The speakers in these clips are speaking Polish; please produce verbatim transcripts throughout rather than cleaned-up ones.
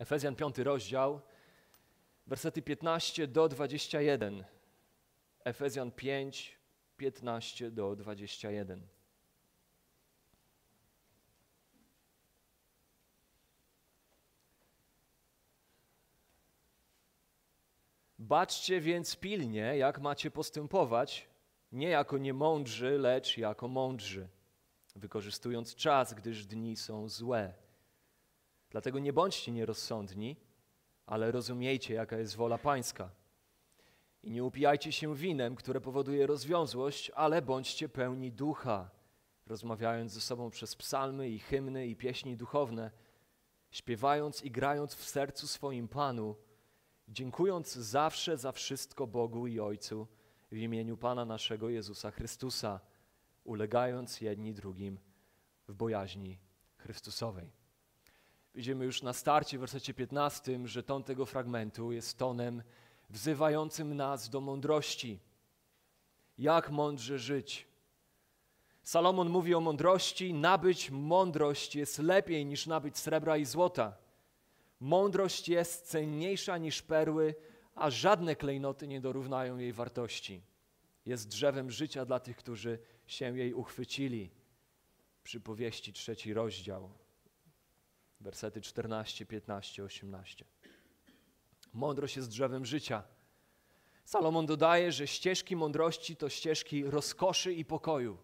Efezjan piąty rozdział, wersety piętnaście do dwudziestu jeden. Efezjan pięć, piętnaście do dwudziestu jeden. Baczcie więc pilnie, jak macie postępować, nie jako niemądrzy, lecz jako mądrzy, wykorzystując czas, gdyż dni są złe. Dlatego nie bądźcie nierozsądni, ale rozumiejcie, jaka jest wola Pańska. I nie upijajcie się winem, które powoduje rozwiązłość, ale bądźcie pełni ducha, rozmawiając ze sobą przez psalmy i hymny i pieśni duchowne, śpiewając i grając w sercu swoim Panu, dziękując zawsze za wszystko Bogu i Ojcu w imieniu Pana naszego Jezusa Chrystusa, ulegając jedni drugim w bojaźni Chrystusowej. Widzimy już na starcie w wersecie piętnastym, że ton tego fragmentu jest tonem wzywającym nas do mądrości. Jak mądrze żyć? Salomon mówi o mądrości. Nabyć mądrość jest lepiej niż nabyć srebra i złota. Mądrość jest cenniejsza niż perły, a żadne klejnoty nie dorównają jej wartości. Jest drzewem życia dla tych, którzy się jej uchwycili. Przypowieści trzeci rozdział, wersety czternaście, piętnaście, osiemnaście. Mądrość jest drzewem życia. Salomon dodaje, że ścieżki mądrości to ścieżki rozkoszy i pokoju.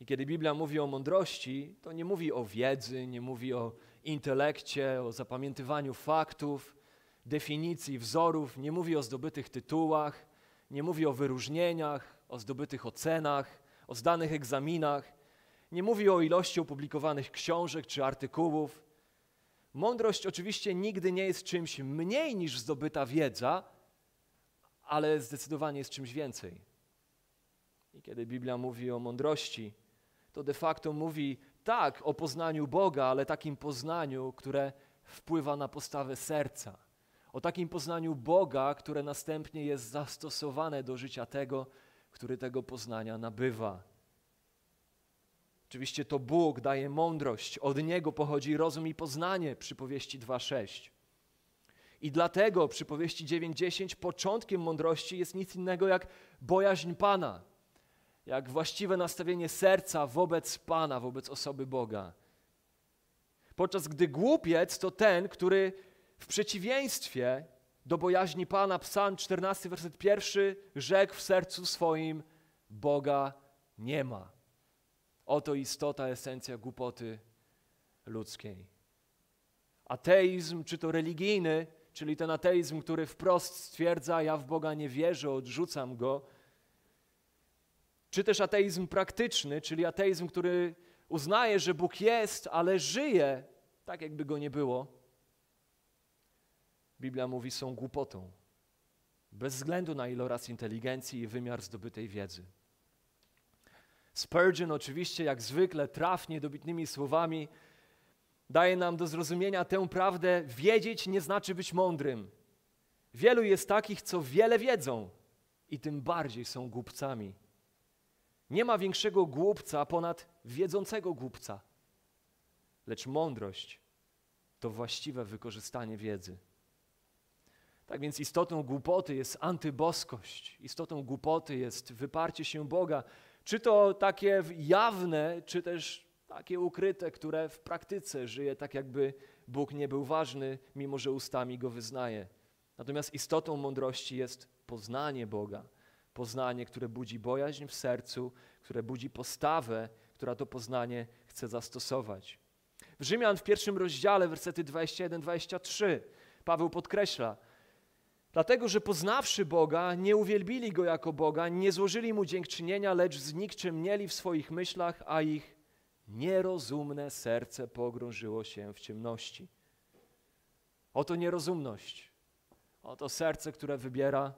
I kiedy Biblia mówi o mądrości, to nie mówi o wiedzy, nie mówi o intelekcie, o zapamiętywaniu faktów, definicji, wzorów, nie mówi o zdobytych tytułach, nie mówi o wyróżnieniach, o zdobytych ocenach, o zdanych egzaminach, nie mówi o ilości opublikowanych książek czy artykułów. Mądrość oczywiście nigdy nie jest czymś mniej niż zdobyta wiedza, ale zdecydowanie jest czymś więcej. I kiedy Biblia mówi o mądrości, to de facto mówi tak o poznaniu Boga, ale takim poznaniu, które wpływa na postawę serca. O takim poznaniu Boga, które następnie jest zastosowane do życia tego, który tego poznania nabywa. Oczywiście to Bóg daje mądrość, od Niego pochodzi rozum i poznanie, Przypowieści dwa, sześć. I dlatego Przypowieści dziewięć, dziesięć początkiem mądrości jest nic innego jak bojaźń Pana, jak właściwe nastawienie serca wobec Pana, wobec osoby Boga. Podczas gdy głupiec to ten, który w przeciwieństwie do bojaźni Pana, Psalm czternasty, werset pierwszy, rzekł w sercu swoim: Boga nie ma. Oto istota, esencja głupoty ludzkiej. Ateizm, czy to religijny, czyli ten ateizm, który wprost stwierdza: ja w Boga nie wierzę, odrzucam Go, czy też ateizm praktyczny, czyli ateizm, który uznaje, że Bóg jest, ale żyje tak, jakby Go nie było, Biblia mówi, są głupotą, bez względu na ilość inteligencji i wymiar zdobytej wiedzy. Spurgeon oczywiście, jak zwykle, trafnie, dobitnymi słowami daje nam do zrozumienia tę prawdę: wiedzieć nie znaczy być mądrym. Wielu jest takich, co wiele wiedzą i tym bardziej są głupcami. Nie ma większego głupca ponad wiedzącego głupca, lecz mądrość to właściwe wykorzystanie wiedzy. Tak więc istotą głupoty jest antyboskość, istotą głupoty jest wyparcie się Boga, czy to takie jawne, czy też takie ukryte, które w praktyce żyje tak, jakby Bóg nie był ważny, mimo że ustami Go wyznaje. Natomiast istotą mądrości jest poznanie Boga. Poznanie, które budzi bojaźń w sercu, które budzi postawę, która to poznanie chce zastosować. W Rzymian w pierwszym rozdziale, wersety dwadzieścia jeden do dwudziestu trzech, Paweł podkreśla: dlatego, że poznawszy Boga, nie uwielbili Go jako Boga, nie złożyli Mu dziękczynienia, lecz znikczemnieli w swoich myślach, a ich nierozumne serce pogrążyło się w ciemności. Oto nierozumność, oto serce, które wybiera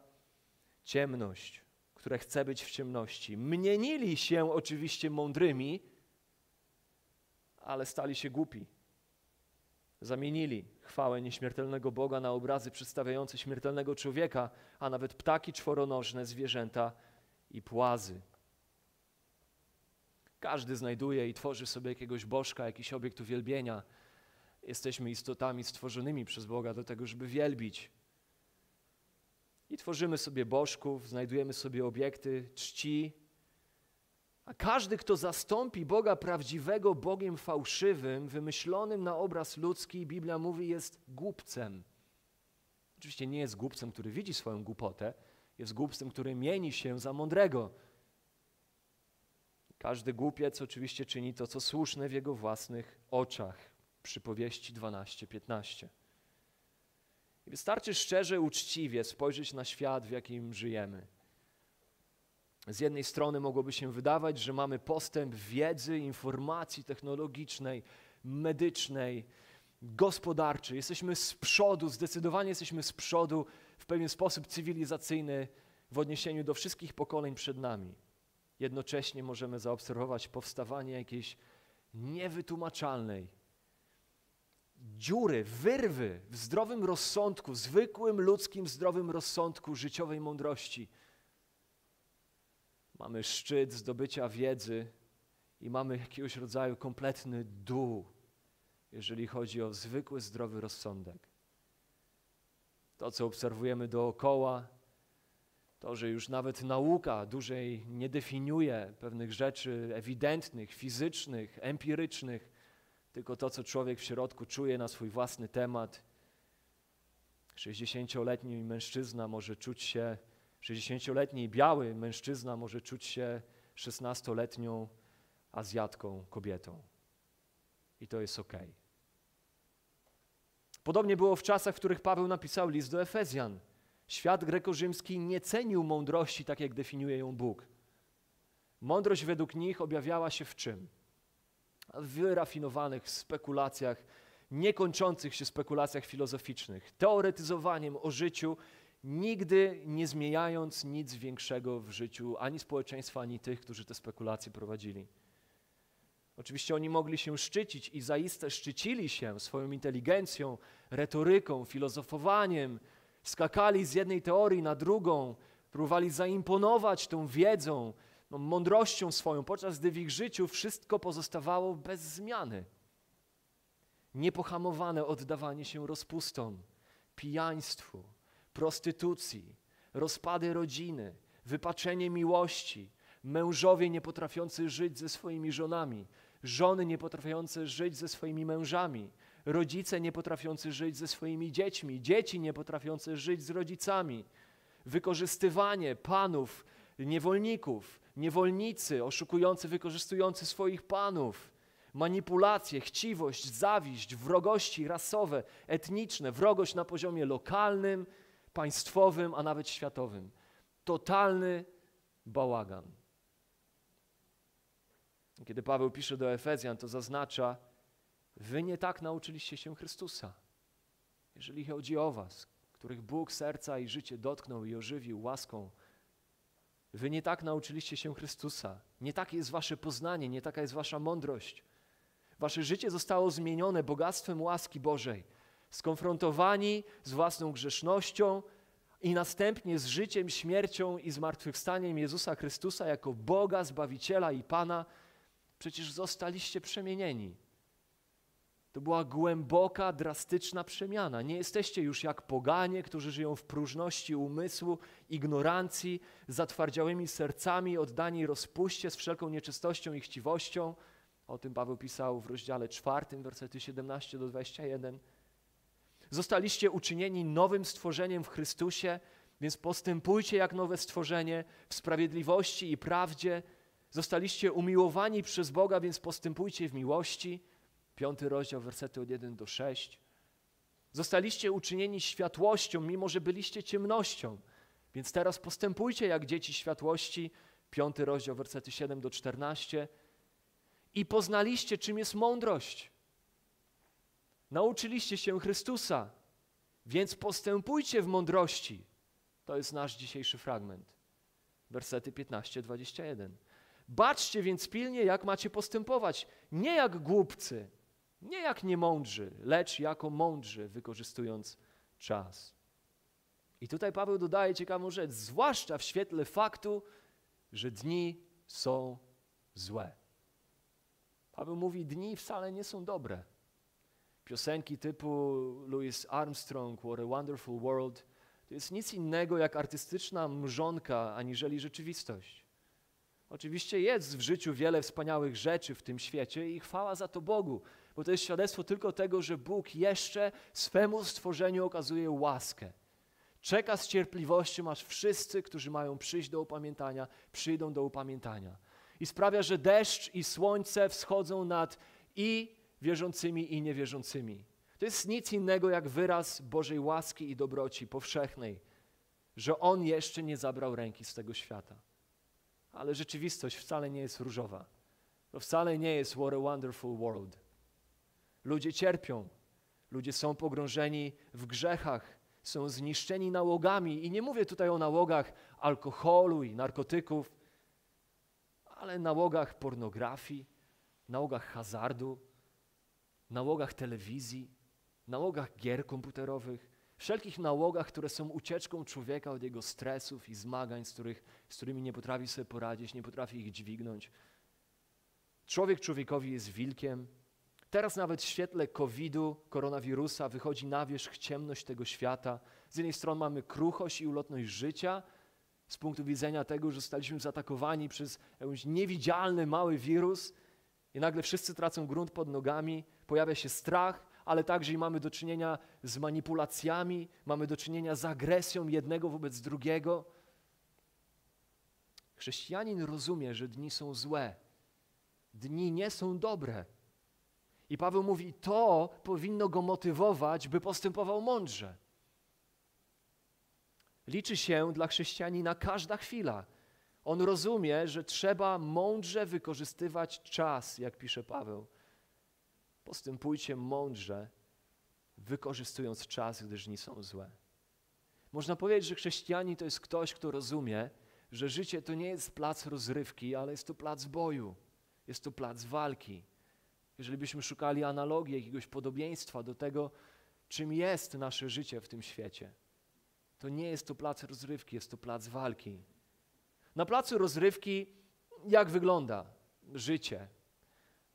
ciemność, które chce być w ciemności. Mnienili się oczywiście mądrymi, ale stali się głupi. Zamienili chwałę nieśmiertelnego Boga na obrazy przedstawiające śmiertelnego człowieka, a nawet ptaki czworonożne, zwierzęta i płazy. Każdy znajduje i tworzy sobie jakiegoś bożka, jakiś obiekt uwielbienia. jesteśmy istotami stworzonymi przez Boga do tego, żeby wielbić. I tworzymy sobie bożków, znajdujemy sobie obiekty czci. A każdy, kto zastąpi Boga prawdziwego Bogiem fałszywym, wymyślonym na obraz ludzki, Biblia mówi, jest głupcem. Oczywiście nie jest głupcem, który widzi swoją głupotę, jest głupcem, który mieni się za mądrego. Każdy głupiec oczywiście czyni to, co słuszne w jego własnych oczach. Przypowieści dwanaście, piętnaście. I wystarczy szczerze, uczciwie spojrzeć na świat, w jakim żyjemy. Z jednej strony mogłoby się wydawać, że mamy postęp wiedzy, informacji technologicznej, medycznej, gospodarczej. Jesteśmy z przodu, zdecydowanie jesteśmy z przodu w pewien sposób cywilizacyjny w odniesieniu do wszystkich pokoleń przed nami. Jednocześnie możemy zaobserwować powstawanie jakiejś niewytłumaczalnej dziury, wyrwy w zdrowym rozsądku, zwykłym ludzkim zdrowym rozsądku życiowej mądrości. Mamy szczyt zdobycia wiedzy i mamy jakiegoś rodzaju kompletny dół, jeżeli chodzi o zwykły, zdrowy rozsądek. To, co obserwujemy dookoła, to, że już nawet nauka dłużej nie definiuje pewnych rzeczy ewidentnych, fizycznych, empirycznych, tylko to, co człowiek w środku czuje na swój własny temat. sześćdziesięcioletni mężczyzna może czuć się sześćdziesięcioletni biały mężczyzna może czuć się szesnastoletnią Azjatką kobietą. I to jest okej. Okay. Podobnie było w czasach, w których Paweł napisał list do Efezjan. Świat grekorzymski nie cenił mądrości tak, jak definiuje ją Bóg. Mądrość według nich objawiała się w czym? W wyrafinowanych spekulacjach, niekończących się spekulacjach filozoficznych, teoretyzowaniem o życiu, nigdy nie zmieniając nic większego w życiu, ani społeczeństwa, ani tych, którzy te spekulacje prowadzili. Oczywiście oni mogli się szczycić i zaiste szczycili się swoją inteligencją, retoryką, filozofowaniem, skakali z jednej teorii na drugą, próbowali zaimponować tą wiedzą, no, mądrością swoją, podczas gdy w ich życiu wszystko pozostawało bez zmiany. Niepohamowane oddawanie się rozpustom, pijaństwu, prostytucji, rozpady rodziny, wypaczenie miłości, mężowie nie potrafiący żyć ze swoimi żonami, żony nie potrafiące żyć ze swoimi mężami, rodzice nie potrafiący żyć ze swoimi dziećmi, dzieci nie potrafiące żyć z rodzicami, wykorzystywanie panów, niewolników, niewolnicy oszukujący, wykorzystujący swoich panów, manipulacje, chciwość, zawiść, wrogości rasowe, etniczne, wrogość na poziomie lokalnym, państwowym, a nawet światowym. Totalny bałagan. Kiedy Paweł pisze do Efezjan, to zaznacza, wy nie tak nauczyliście się Chrystusa. Jeżeli chodzi o was, których Bóg serca i życie dotknął i ożywił łaską, wy nie tak nauczyliście się Chrystusa. Nie takie jest wasze poznanie, nie taka jest wasza mądrość. Wasze życie zostało zmienione bogactwem łaski Bożej. Skonfrontowani z własną grzesznością i następnie z życiem, śmiercią i zmartwychwstaniem Jezusa Chrystusa jako Boga, Zbawiciela i Pana, przecież zostaliście przemienieni. To była głęboka, drastyczna przemiana. Nie jesteście już jak poganie, którzy żyją w próżności umysłu, ignorancji, zatwardziałymi sercami, oddani rozpuście z wszelką nieczystością i chciwością. O tym Paweł pisał w rozdziale czwartym, wersety siedemnaście do dwudziestu jeden. Zostaliście uczynieni nowym stworzeniem w Chrystusie, więc postępujcie jak nowe stworzenie w sprawiedliwości i prawdzie. Zostaliście umiłowani przez Boga, więc postępujcie w miłości. Piąty rozdział, wersety od pierwszego do szóstego. Zostaliście uczynieni światłością, mimo że byliście ciemnością, więc teraz postępujcie jak dzieci światłości. Piąty rozdział, wersety siódmy do czternastego. I poznaliście, czym jest mądrość. Nauczyliście się Chrystusa, więc postępujcie w mądrości. To jest nasz dzisiejszy fragment. Wersety piętnaście do dwudziestu jeden. Baczcie więc pilnie, jak macie postępować, nie jak głupcy, nie jak niemądrzy, lecz jako mądrzy, wykorzystując czas. I tutaj Paweł dodaje ciekawą rzecz, zwłaszcza w świetle faktu, że dni są złe. Paweł mówi, dni wcale nie są dobre. Piosenki typu Louis Armstrong, What a Wonderful World, to jest nic innego jak artystyczna mrzonka, aniżeli rzeczywistość. Oczywiście jest w życiu wiele wspaniałych rzeczy w tym świecie i chwała za to Bogu, bo to jest świadectwo tylko tego, że Bóg jeszcze swemu stworzeniu okazuje łaskę. Czeka z cierpliwością, aż wszyscy, którzy mają przyjść do upamiętania, przyjdą do upamiętania. I sprawia, że deszcz i słońce wschodzą nad i wierzącymi, i niewierzącymi. To jest nic innego jak wyraz Bożej łaski i dobroci powszechnej, że On jeszcze nie zabrał ręki z tego świata. Ale rzeczywistość wcale nie jest różowa. To wcale nie jest what a wonderful world. Ludzie cierpią, ludzie są pogrążeni w grzechach, są zniszczeni nałogami. I nie mówię tutaj o nałogach alkoholu i narkotyków, ale nałogach pornografii, nałogach hazardu, nałogach telewizji, nałogach gier komputerowych, wszelkich nałogach, które są ucieczką człowieka od jego stresów i zmagań, z, których, z którymi nie potrafi sobie poradzić, nie potrafi ich dźwignąć. Człowiek człowiekowi jest wilkiem. Teraz nawet w świetle kowida, koronawirusa, wychodzi na wierzch ciemność tego świata. Z jednej strony mamy kruchość i ulotność życia, z punktu widzenia tego, że zostaliśmy zaatakowani przez jakiś niewidzialny mały wirus i nagle wszyscy tracą grunt pod nogami, pojawia się strach, ale także i mamy do czynienia z manipulacjami, mamy do czynienia z agresją jednego wobec drugiego. Chrześcijanin rozumie, że dni są złe, dni nie są dobre. I Paweł mówi, to powinno go motywować, by postępował mądrze. Liczy się dla chrześcijanina każda chwila. On rozumie, że trzeba mądrze wykorzystywać czas, jak pisze Paweł. Postępujcie mądrze, wykorzystując czas, gdyż dni są złe. Można powiedzieć, że chrześcijanin to jest ktoś, kto rozumie, że życie to nie jest plac rozrywki, ale jest to plac boju, jest to plac walki. Jeżeli byśmy szukali analogii, jakiegoś podobieństwa do tego, czym jest nasze życie w tym świecie, to nie jest to plac rozrywki, jest to plac walki. Na placu rozrywki jak wygląda życie?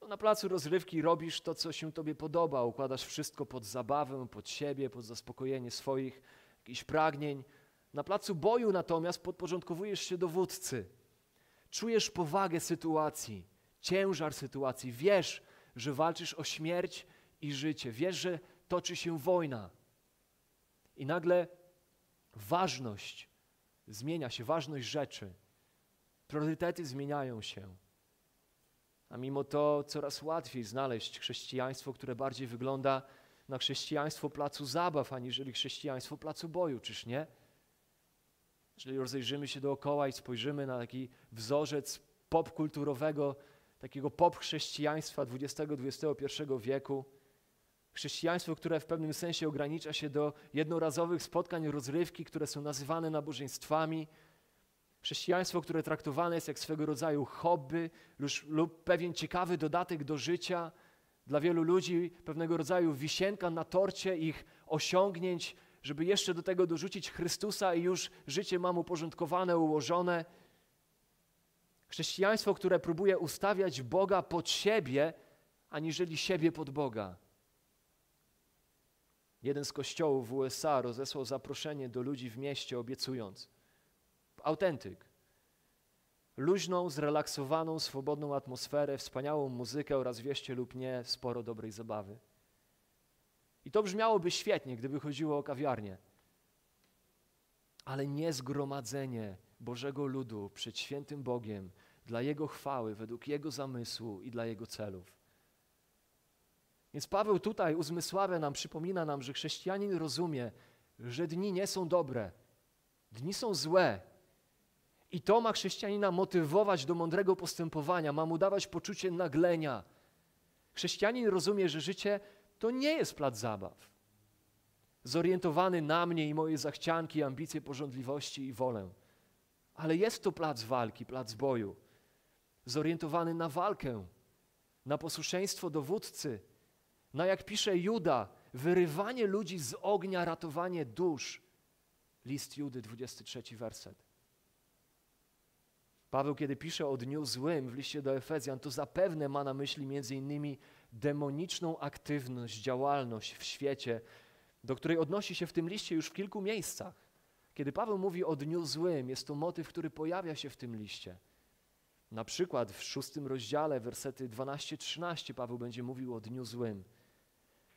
No, na placu rozrywki robisz to, co się tobie podoba, układasz wszystko pod zabawę, pod siebie, pod zaspokojenie swoich jakichś pragnień. Na placu boju natomiast podporządkowujesz się dowódcy. Czujesz powagę sytuacji, ciężar sytuacji, wiesz, że walczysz o śmierć i życie. Wiesz, że toczy się wojna. I nagle ważność zmienia się, ważność rzeczy. Priorytety zmieniają się. A mimo to coraz łatwiej znaleźć chrześcijaństwo, które bardziej wygląda na chrześcijaństwo placu zabaw, aniżeli chrześcijaństwo placu boju, czyż nie? Jeżeli rozejrzymy się dookoła i spojrzymy na taki wzorzec popkulturowego, takiego pop-chrześcijaństwa dwudziestego, dwudziestego pierwszego wieku. Chrześcijaństwo, które w pewnym sensie ogranicza się do jednorazowych spotkań rozrywki, które są nazywane nabożeństwami. Chrześcijaństwo, które traktowane jest jak swego rodzaju hobby lub, lub pewien ciekawy dodatek do życia. Dla wielu ludzi pewnego rodzaju wisienka na torcie ich osiągnięć, żeby jeszcze do tego dorzucić Chrystusa i już życie mam uporządkowane, ułożone. Chrześcijaństwo, które próbuje ustawiać Boga pod siebie, aniżeli siebie pod Boga. Jeden z kościołów w U S A rozesłał zaproszenie do ludzi w mieście, obiecując. Autentyk. Luźną, zrelaksowaną, swobodną atmosferę, wspaniałą muzykę oraz, wierzcie lub nie, sporo dobrej zabawy. I to brzmiałoby świetnie, gdyby chodziło o kawiarnię. Ale nie zgromadzenie Bożego ludu przed świętym Bogiem, dla Jego chwały, według Jego zamysłu i dla Jego celów. Więc Paweł tutaj uzmysławia nam, przypomina nam, że chrześcijanin rozumie, że dni nie są dobre, dni są złe. I to ma chrześcijanina motywować do mądrego postępowania, ma mu dawać poczucie naglenia. Chrześcijanin rozumie, że życie to nie jest plac zabaw, zorientowany na mnie i moje zachcianki, ambicje, pożądliwości i wolę. Ale jest to plac walki, plac boju, zorientowany na walkę, na posłuszeństwo dowódcy, na, jak pisze Juda, wyrywanie ludzi z ognia, ratowanie dusz. List Judy, dwudziesty trzeci werset. Paweł, kiedy pisze o dniu złym w liście do Efezjan, to zapewne ma na myśli między innymi demoniczną aktywność, działalność w świecie, do której odnosi się w tym liście już w kilku miejscach. Kiedy Paweł mówi o dniu złym, jest to motyw, który pojawia się w tym liście. Na przykład w szóstym rozdziale, wersety dwanaście trzynaście, Paweł będzie mówił o dniu złym.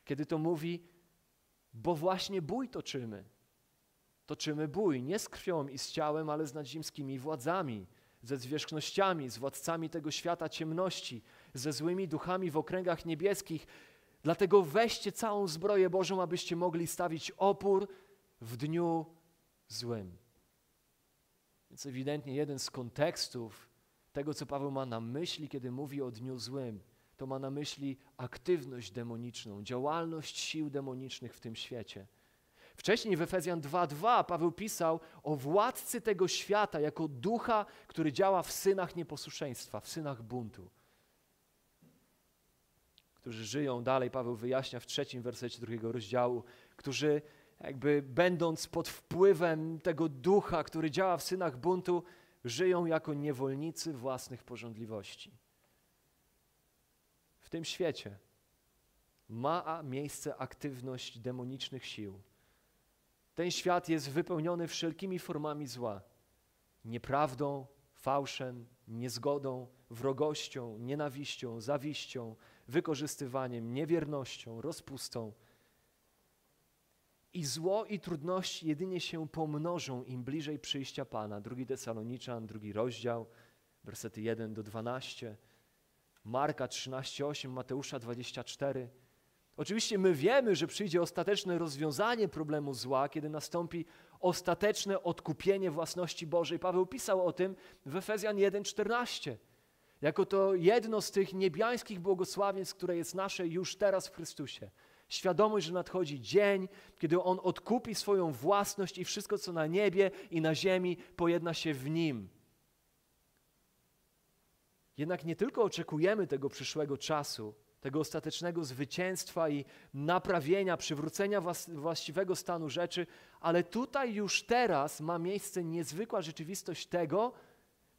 Kiedy to mówi, bo właśnie bój toczymy. Toczymy bój nie z krwią i z ciałem, ale z nadziemskimi władzami, ze zwierzchnościami, z władcami tego świata ciemności, ze złymi duchami w okręgach niebieskich. Dlatego weźcie całą zbroję Bożą, abyście mogli stawić opór w dniu złym. Więc ewidentnie jeden z kontekstów tego, co Paweł ma na myśli, kiedy mówi o dniu złym, to ma na myśli aktywność demoniczną, działalność sił demonicznych w tym świecie. Wcześniej w Efezjan dwa dwa Paweł pisał o władcy tego świata jako ducha, który działa w synach nieposłuszeństwa, w synach buntu, którzy żyją, dalej Paweł wyjaśnia w trzecim wersecie drugiego rozdziału, którzy jakby będąc pod wpływem tego ducha, który działa w synach buntu, żyją jako niewolnicy własnych pożądliwości. W tym świecie ma miejsce aktywność demonicznych sił. Ten świat jest wypełniony wszelkimi formami zła, nieprawdą, fałszem, niezgodą, wrogością, nienawiścią, zawiścią, wykorzystywaniem, niewiernością, rozpustą. I zło i trudności jedynie się pomnożą im bliżej przyjścia Pana. Drugi Tesaloniczan, drugi rozdział, wersety jeden do dwunastu, Marka trzynaście osiem, Mateusza dwadzieścia cztery. Oczywiście my wiemy, że przyjdzie ostateczne rozwiązanie problemu zła, kiedy nastąpi ostateczne odkupienie własności Bożej. Paweł pisał o tym w Efezjan jeden czternaście. Jako to jedno z tych niebiańskich błogosławieństw, które jest nasze już teraz w Chrystusie. Świadomość, że nadchodzi dzień, kiedy On odkupi swoją własność i wszystko, co na niebie i na ziemi, pojedna się w Nim. Jednak nie tylko oczekujemy tego przyszłego czasu, tego ostatecznego zwycięstwa i naprawienia, przywrócenia właściwego stanu rzeczy, ale tutaj już teraz ma miejsce niezwykła rzeczywistość tego,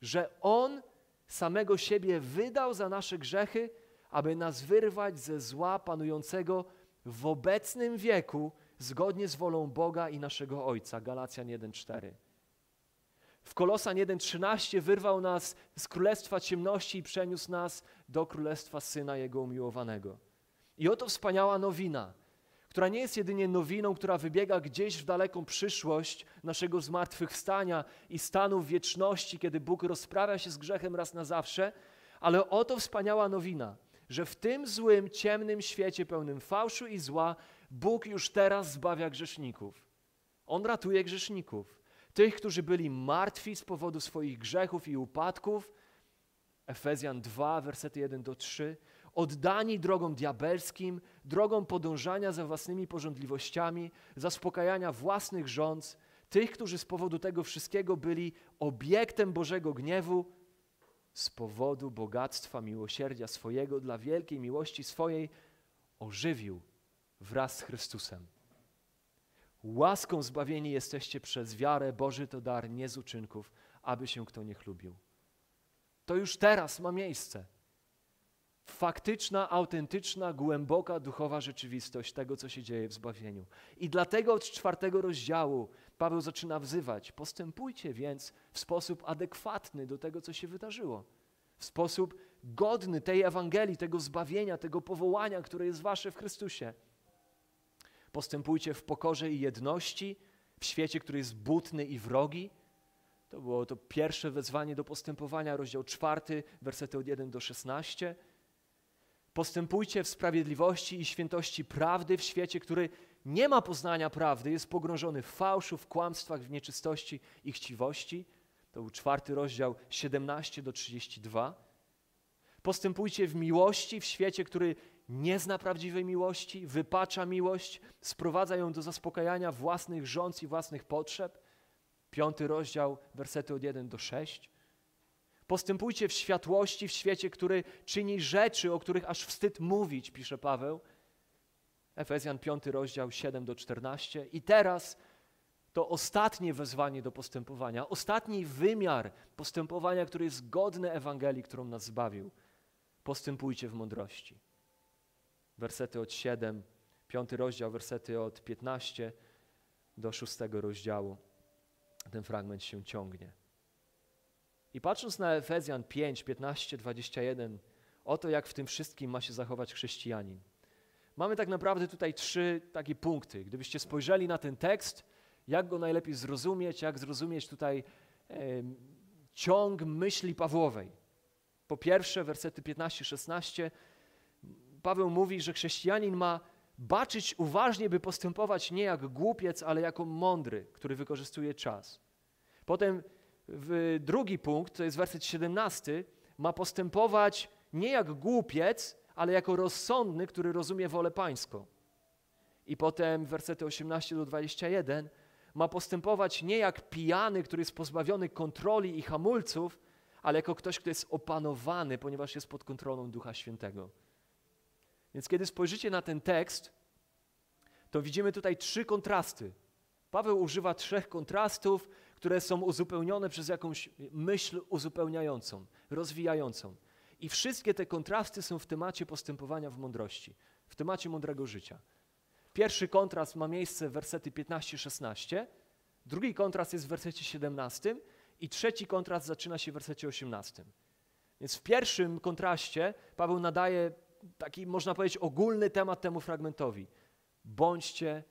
że On samego siebie wydał za nasze grzechy, aby nas wyrwać ze zła panującego w obecnym wieku zgodnie z wolą Boga i naszego Ojca. Galacjan jeden cztery. W Kolosan jeden trzynaście wyrwał nas z królestwa ciemności i przeniósł nas do królestwa Syna Jego umiłowanego. I oto wspaniała nowina, która nie jest jedynie nowiną, która wybiega gdzieś w daleką przyszłość naszego zmartwychwstania i stanu wieczności, kiedy Bóg rozprawia się z grzechem raz na zawsze, ale oto wspaniała nowina, że w tym złym, ciemnym świecie pełnym fałszu i zła Bóg już teraz zbawia grzeszników. On ratuje grzeszników. Tych, którzy byli martwi z powodu swoich grzechów i upadków, Efezjan dwa, wersety jeden do trzech, oddani drogom diabelskim, drogą podążania za własnymi pożądliwościami, zaspokajania własnych żądz, tych, którzy z powodu tego wszystkiego byli obiektem Bożego gniewu, z powodu bogactwa miłosierdzia swojego dla wielkiej miłości swojej ożywił wraz z Chrystusem. Łaską zbawieni jesteście przez wiarę, Boży to dar, nie z uczynków, aby się kto nie chlubił. To już teraz ma miejsce. Faktyczna, autentyczna, głęboka, duchowa rzeczywistość tego, co się dzieje w zbawieniu. I dlatego od czwartego rozdziału Paweł zaczyna wzywać, postępujcie więc w sposób adekwatny do tego, co się wydarzyło. W sposób godny tej Ewangelii, tego zbawienia, tego powołania, które jest wasze w Chrystusie. Postępujcie w pokorze i jedności, w świecie, który jest butny i wrogi. To było to pierwsze wezwanie do postępowania, rozdział czwarty, wersety od pierwszego do szesnastego. Postępujcie w sprawiedliwości i świętości prawdy w świecie, który nie ma poznania prawdy, jest pogrążony w fałszu, w kłamstwach, w nieczystości i chciwości. To był czwarty rozdział, siedemnasty do trzydziestego drugiego. Postępujcie w miłości w świecie, który nie zna prawdziwej miłości, wypacza miłość, sprowadza ją do zaspokajania własnych żądz i własnych potrzeb. Piąty rozdział, wersety od pierwszego do szóstego. Postępujcie w światłości w świecie, który czyni rzeczy, o których aż wstyd mówić, pisze Paweł. Efezjan piąty rozdział, siódmy do czternastego. I teraz to ostatnie wezwanie do postępowania, ostatni wymiar postępowania, który jest godny Ewangelii, którą nas zbawił. Postępujcie w mądrości. wersety od siódmego, piąty rozdział, wersety od piętnastego do szóstego rozdziału. Ten fragment się ciągnie. I patrząc na Efezjan pięć, piętnaście, dwadzieścia jeden, oto jak w tym wszystkim ma się zachować chrześcijanin. Mamy tak naprawdę tutaj trzy takie punkty. Gdybyście spojrzeli na ten tekst, jak go najlepiej zrozumieć, jak zrozumieć tutaj e, ciąg myśli Pawłowej. Po pierwsze, wersety piętnaście szesnaście, Paweł mówi, że chrześcijanin ma baczyć uważnie, by postępować nie jak głupiec, ale jako mądry, który wykorzystuje czas. Potem w drugi punkt, to jest werset siedemnasty, ma postępować nie jak głupiec, ale jako rozsądny, który rozumie wolę pańską. I potem wersety osiemnaście do dwudziestu jeden, ma postępować nie jak pijany, który jest pozbawiony kontroli i hamulców, ale jako ktoś, kto jest opanowany, ponieważ jest pod kontrolą Ducha Świętego. Więc kiedy spojrzycie na ten tekst, to widzimy tutaj trzy kontrasty. Paweł używa trzech kontrastów, które są uzupełnione przez jakąś myśl uzupełniającą, rozwijającą. I wszystkie te kontrasty są w temacie postępowania w mądrości, w temacie mądrego życia. Pierwszy kontrast ma miejsce w wersety piętnaście szesnaście, drugi kontrast jest w wersecie siedemnastym i trzeci kontrast zaczyna się w wersecie osiemnastym. Więc w pierwszym kontraście Paweł nadaje taki, można powiedzieć, ogólny temat temu fragmentowi. Bądźcie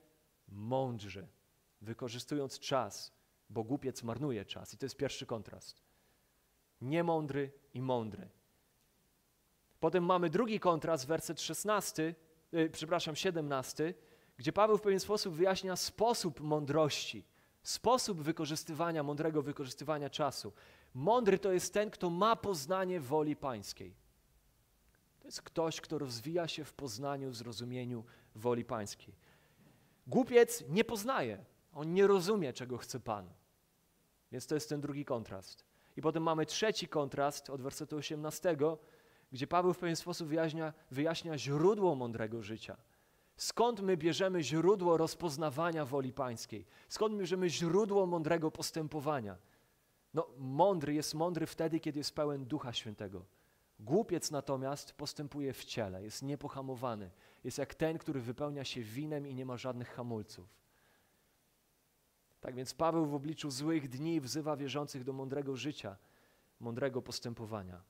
mądrzy, wykorzystując czas, bo głupiec marnuje czas. I to jest pierwszy kontrast. Niemądry i mądry. Potem mamy drugi kontrast, werset szesnasty, yy, przepraszam, siedemnasty, gdzie Paweł w pewien sposób wyjaśnia sposób mądrości, sposób wykorzystywania, mądrego wykorzystywania czasu. Mądry to jest ten, kto ma poznanie woli pańskiej. To jest ktoś, kto rozwija się w poznaniu, zrozumieniu woli pańskiej. Głupiec nie poznaje, on nie rozumie, czego chce Pan. Więc to jest ten drugi kontrast. I potem mamy trzeci kontrast od wersetu osiemnastego, gdzie Paweł w pewien sposób wyjaśnia, wyjaśnia źródło mądrego życia. Skąd my bierzemy źródło rozpoznawania woli pańskiej? Skąd my bierzemy źródło mądrego postępowania? No, mądry jest mądry wtedy, kiedy jest pełen Ducha Świętego. Głupiec natomiast postępuje w ciele, jest niepohamowany. Jest jak ten, który wypełnia się winem i nie ma żadnych hamulców. Tak więc Paweł w obliczu złych dni wzywa wierzących do mądrego życia, mądrego postępowania.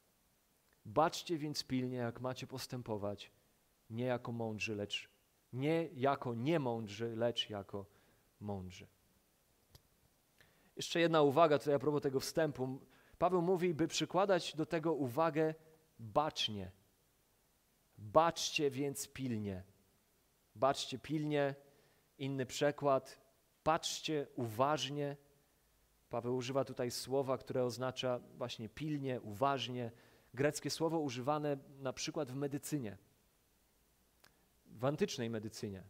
Baczcie więc pilnie, jak macie postępować, nie jako mądrzy, lecz nie jako niemądrzy, lecz jako mądrzy. Jeszcze jedna uwaga tutaj a propos tego wstępu. Paweł mówi, by przykładać do tego uwagę bacznie. Baczcie więc pilnie. Baczcie pilnie, inny przekład. Patrzcie uważnie. Paweł używa tutaj słowa, które oznacza właśnie pilnie, uważnie. Greckie słowo używane na przykład w medycynie, w antycznej medycynie,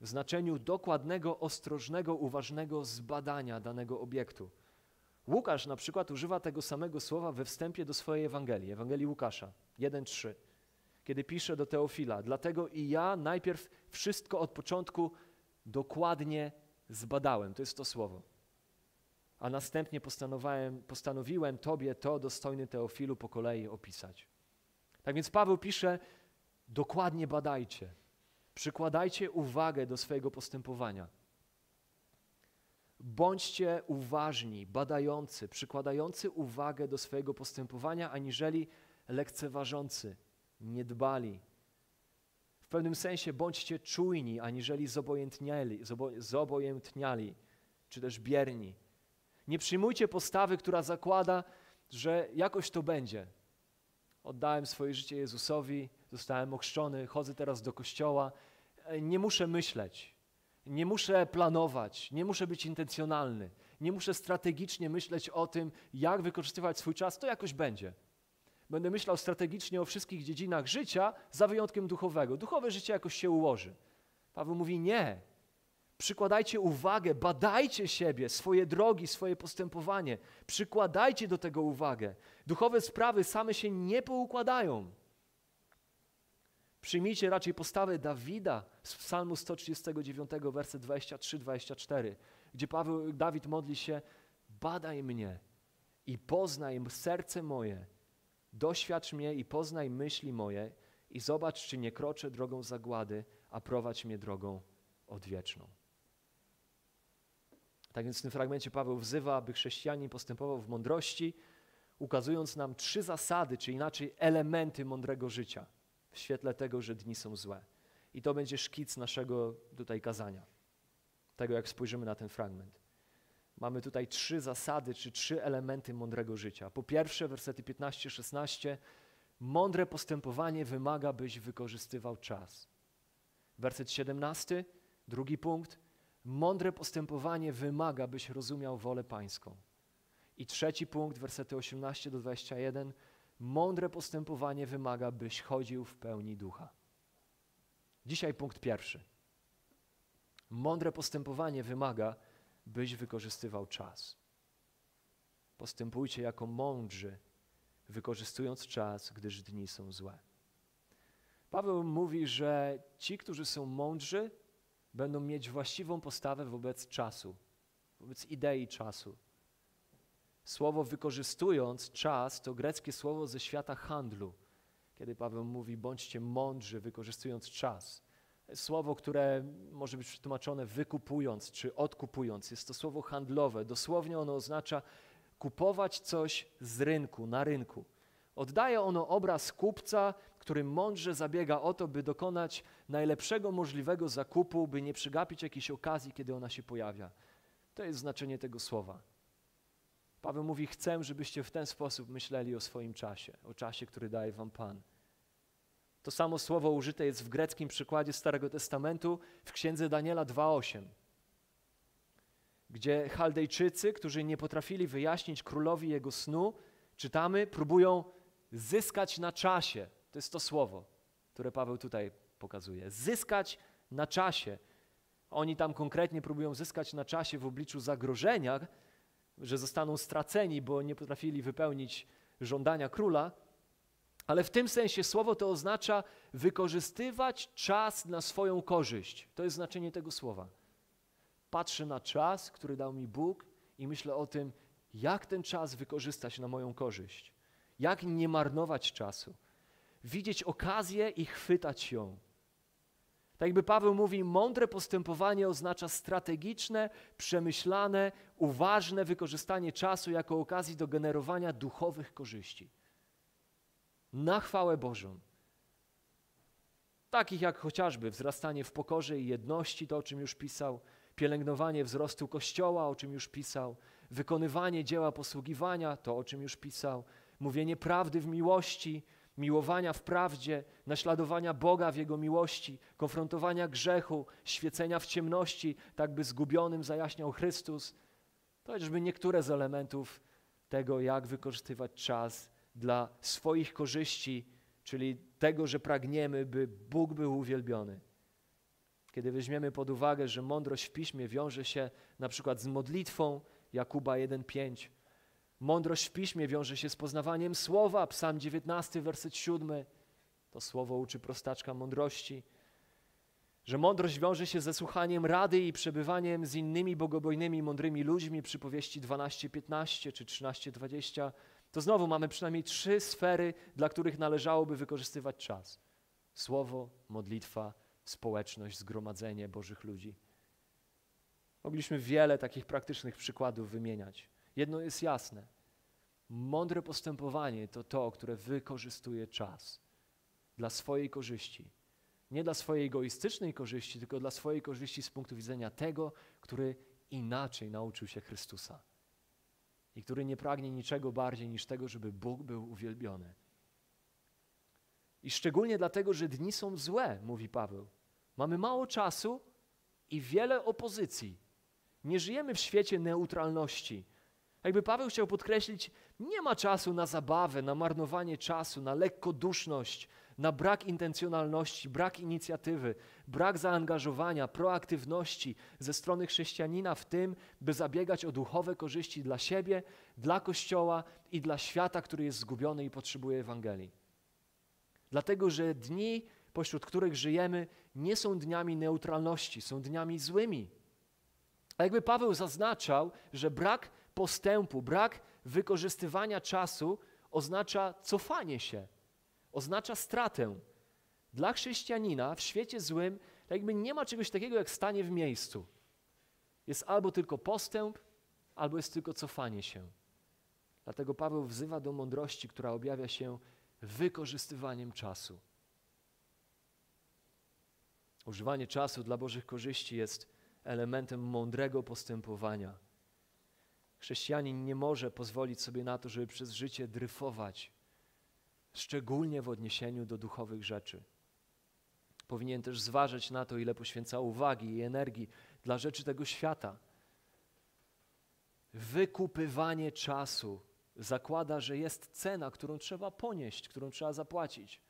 w znaczeniu dokładnego, ostrożnego, uważnego zbadania danego obiektu. Łukasz na przykład używa tego samego słowa we wstępie do swojej Ewangelii, Ewangelii Łukasza jeden trzy, kiedy pisze do Teofila, dlatego i ja najpierw wszystko od początku dokładnie zbadałem, to jest to słowo, a następnie postanowiłem, postanowiłem Tobie to, dostojny Teofilu, po kolei opisać. Tak więc Paweł pisze, dokładnie badajcie, przykładajcie uwagę do swojego postępowania. Bądźcie uważni, badający, przykładający uwagę do swojego postępowania, aniżeli lekceważący, niedbali. W pewnym sensie bądźcie czujni, aniżeli zobojętniali, zobojętniali czy też bierni. Nie przyjmujcie postawy, która zakłada, że jakoś to będzie. Oddałem swoje życie Jezusowi, zostałem ochrzczony, chodzę teraz do kościoła, nie muszę myśleć. Nie muszę planować, nie muszę być intencjonalny, nie muszę strategicznie myśleć o tym, jak wykorzystywać swój czas, to jakoś będzie. Będę myślał strategicznie o wszystkich dziedzinach życia, za wyjątkiem duchowego. Duchowe życie jakoś się ułoży. Paweł mówi nie. Przykładajcie uwagę, badajcie siebie, swoje drogi, swoje postępowanie. Przykładajcie do tego uwagę. Duchowe sprawy same się nie poukładają. Przyjmijcie raczej postawę Dawida z Psalmu sto trzydziestego dziewiątego, werset dwadzieścia trzy dwadzieścia cztery, gdzie Paweł, Dawid modli się, badaj mnie i poznaj serce moje, doświadcz mnie i poznaj myśli moje i zobacz, czy nie kroczę drogą zagłady, a prowadź mnie drogą odwieczną. Tak więc w tym fragmencie Paweł wzywa, aby chrześcijanin postępował w mądrości, ukazując nam trzy zasady, czy inaczej elementy mądrego życia w świetle tego, że dni są złe. I to będzie szkic naszego tutaj kazania, tego jak spojrzymy na ten fragment. Mamy tutaj trzy zasady, czy trzy elementy mądrego życia. Po pierwsze, wersety piętnaście szesnaście, mądre postępowanie wymaga, byś wykorzystywał czas. Werset siedemnasty, drugi punkt, mądre postępowanie wymaga, byś rozumiał wolę pańską. I trzeci punkt, wersety osiemnaście do dwudziestu jeden, mądre postępowanie wymaga, byś chodził w pełni ducha. Dzisiaj punkt pierwszy. Mądre postępowanie wymaga, byś wykorzystywał czas. Postępujcie jako mądrzy, wykorzystując czas, gdyż dni są złe. Paweł mówi, że ci, którzy są mądrzy, będą mieć właściwą postawę wobec czasu, wobec idei czasu. Słowo wykorzystując czas to greckie słowo ze świata handlu. Kiedy Paweł mówi, bądźcie mądrzy, wykorzystując czas. Słowo, które może być przetłumaczone wykupując czy odkupując. Jest to słowo handlowe. Dosłownie ono oznacza kupować coś z rynku, na rynku. Oddaje ono obraz kupca, który mądrze zabiega o to, by dokonać najlepszego możliwego zakupu, by nie przegapić jakiejś okazji, kiedy ona się pojawia. To jest znaczenie tego słowa. Paweł mówi, chcę, żebyście w ten sposób myśleli o swoim czasie, o czasie, który daje wam Pan. To samo słowo użyte jest w greckim przykładzie Starego Testamentu w Księdze Daniela dwa osiem, gdzie Chaldejczycy, którzy nie potrafili wyjaśnić królowi jego snu, czytamy, próbują zyskać na czasie. To jest to słowo, które Paweł tutaj pokazuje. Zyskać na czasie. Oni tam konkretnie próbują zyskać na czasie w obliczu zagrożenia, że zostaną straceni, bo nie potrafili wypełnić żądania króla. Ale w tym sensie słowo to oznacza wykorzystywać czas na swoją korzyść. To jest znaczenie tego słowa. Patrzę na czas, który dał mi Bóg i myślę o tym, jak ten czas wykorzystać na moją korzyść. Jak nie marnować czasu. Widzieć okazję i chwytać ją. Tak jakby Paweł mówi, mądre postępowanie oznacza strategiczne, przemyślane, uważne wykorzystanie czasu jako okazji do generowania duchowych korzyści. Na chwałę Bożą. Takich jak chociażby wzrastanie w pokorze i jedności, to o czym już pisał, pielęgnowanie wzrostu Kościoła, o czym już pisał, wykonywanie dzieła posługiwania, to o czym już pisał, mówienie prawdy w miłości, miłowania w prawdzie, naśladowania Boga w Jego miłości, konfrontowania grzechu, świecenia w ciemności, tak by zgubionym zajaśniał Chrystus. To chociażby niektóre z elementów tego, jak wykorzystywać czas dla swoich korzyści, czyli tego, że pragniemy, by Bóg był uwielbiony. Kiedy weźmiemy pod uwagę, że mądrość w Piśmie wiąże się na przykład z modlitwą, Jakuba jeden pięć, mądrość w Piśmie wiąże się z poznawaniem Słowa, Psalm dziewiętnasty, werset siódmy. To Słowo uczy prostaczka mądrości. Że mądrość wiąże się ze słuchaniem rady i przebywaniem z innymi bogobojnymi, mądrymi ludźmi, Przypowieści dwanaście piętnaście czy trzynaście dwadzieścia. To znowu mamy przynajmniej trzy sfery, dla których należałoby wykorzystywać czas. Słowo, modlitwa, społeczność, zgromadzenie Bożych ludzi. Mogliśmy wiele takich praktycznych przykładów wymieniać. Jedno jest jasne. Mądre postępowanie to to, które wykorzystuje czas dla swojej korzyści. Nie dla swojej egoistycznej korzyści, tylko dla swojej korzyści z punktu widzenia tego, który inaczej nauczył się Chrystusa i który nie pragnie niczego bardziej niż tego, żeby Bóg był uwielbiony. I szczególnie dlatego, że dni są złe, mówi Paweł. Mamy mało czasu i wiele opozycji. Nie żyjemy w świecie neutralności. Jakby Paweł chciał podkreślić, nie ma czasu na zabawę, na marnowanie czasu, na lekkoduszność, na brak intencjonalności, brak inicjatywy, brak zaangażowania, proaktywności ze strony chrześcijanina w tym, by zabiegać o duchowe korzyści dla siebie, dla Kościoła i dla świata, który jest zgubiony i potrzebuje Ewangelii. Dlatego, że dni, pośród których żyjemy, nie są dniami neutralności, są dniami złymi. A jakby Paweł zaznaczał, że brak postępu, brak wykorzystywania czasu oznacza cofanie się, oznacza stratę. Dla chrześcijanina w świecie złym jakby nie ma czegoś takiego jak stanie w miejscu. Jest albo tylko postęp, albo jest tylko cofanie się. Dlatego Paweł wzywa do mądrości, która objawia się wykorzystywaniem czasu. Używanie czasu dla Bożych korzyści jest elementem mądrego postępowania. Chrześcijanin nie może pozwolić sobie na to, żeby przez życie dryfować, szczególnie w odniesieniu do duchowych rzeczy. Powinien też zważać na to, ile poświęca uwagi i energii dla rzeczy tego świata. Wykupywanie czasu zakłada, że jest cena, którą trzeba ponieść, którą trzeba zapłacić.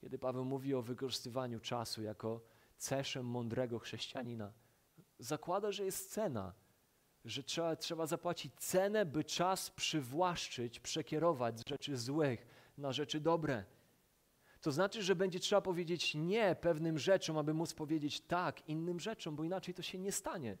Kiedy Paweł mówi o wykorzystywaniu czasu jako cechą mądrego chrześcijanina, zakłada, że jest cena, że trzeba, trzeba zapłacić cenę, by czas przywłaszczyć, przekierować z rzeczy złych na rzeczy dobre. To znaczy, że będzie trzeba powiedzieć nie pewnym rzeczom, aby móc powiedzieć tak innym rzeczom, bo inaczej to się nie stanie.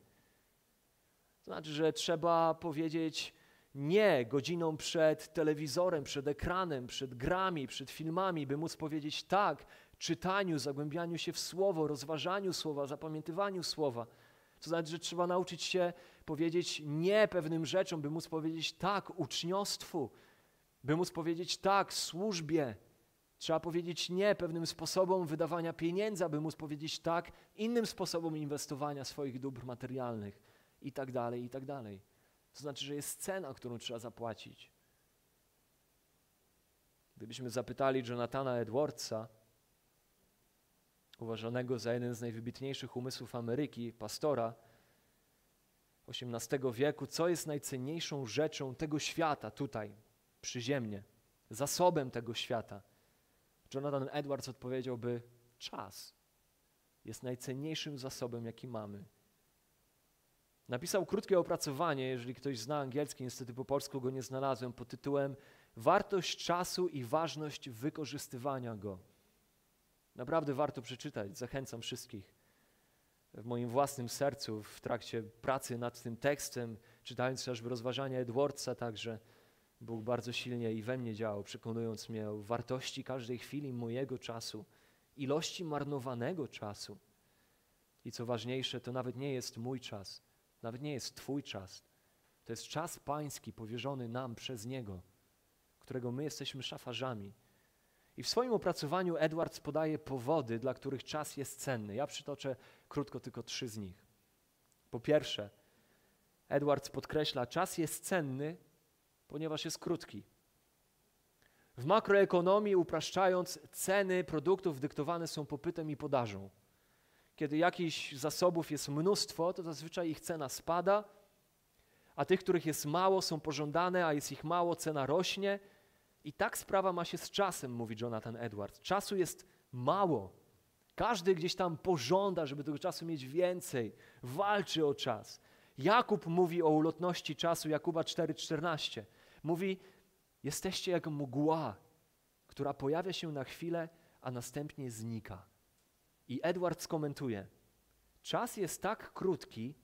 To znaczy, że trzeba powiedzieć nie godziną przed telewizorem, przed ekranem, przed grami, przed filmami, by móc powiedzieć tak czytaniu, zagłębianiu się w słowo, rozważaniu słowa, zapamiętywaniu słowa. To znaczy, że trzeba nauczyć się powiedzieć nie pewnym rzeczom, by móc powiedzieć tak uczniostwu, by móc powiedzieć tak służbie. Trzeba powiedzieć nie pewnym sposobom wydawania pieniędzy, aby móc powiedzieć tak innym sposobom inwestowania swoich dóbr materialnych i tak dalej, i tak dalej. To znaczy, że jest cena, którą trzeba zapłacić. Gdybyśmy zapytali Jonathana Edwardsa, uważanego za jeden z najwybitniejszych umysłów Ameryki, pastora osiemnastego wieku, co jest najcenniejszą rzeczą tego świata tutaj, przyziemnie, zasobem tego świata, Jonathan Edwards odpowiedziałby: czas jest najcenniejszym zasobem, jaki mamy. Napisał krótkie opracowanie, jeżeli ktoś zna angielski, niestety po polsku go nie znalazłem, pod tytułem Wartość czasu i ważność wykorzystywania go. Naprawdę warto przeczytać, zachęcam wszystkich. W moim własnym sercu, w trakcie pracy nad tym tekstem, czytając chociażby rozważania Edwardsa także, Bóg bardzo silnie i we mnie działał, przekonując mnie o wartości każdej chwili mojego czasu, ilości marnowanego czasu. I co ważniejsze, to nawet nie jest mój czas, nawet nie jest Twój czas. To jest czas Pański powierzony nam przez Niego, którego my jesteśmy szafarzami. I w swoim opracowaniu Edwards podaje powody, dla których czas jest cenny. Ja przytoczę krótko tylko trzy z nich. Po pierwsze, Edwards podkreśla, czas jest cenny, ponieważ jest krótki. W makroekonomii, upraszczając, ceny produktów dyktowane są popytem i podażą. Kiedy jakichś zasobów jest mnóstwo, to zazwyczaj ich cena spada, a tych, których jest mało, są pożądane, a jest ich mało, cena rośnie. I tak sprawa ma się z czasem, mówi Jonathan Edwards. Czasu jest mało. Każdy gdzieś tam pożąda, żeby tego czasu mieć więcej. Walczy o czas. Jakub mówi o ulotności czasu, Jakuba cztery czternaście. Mówi, jesteście jak mgła, która pojawia się na chwilę, a następnie znika. I Edwards komentuje, czas jest tak krótki,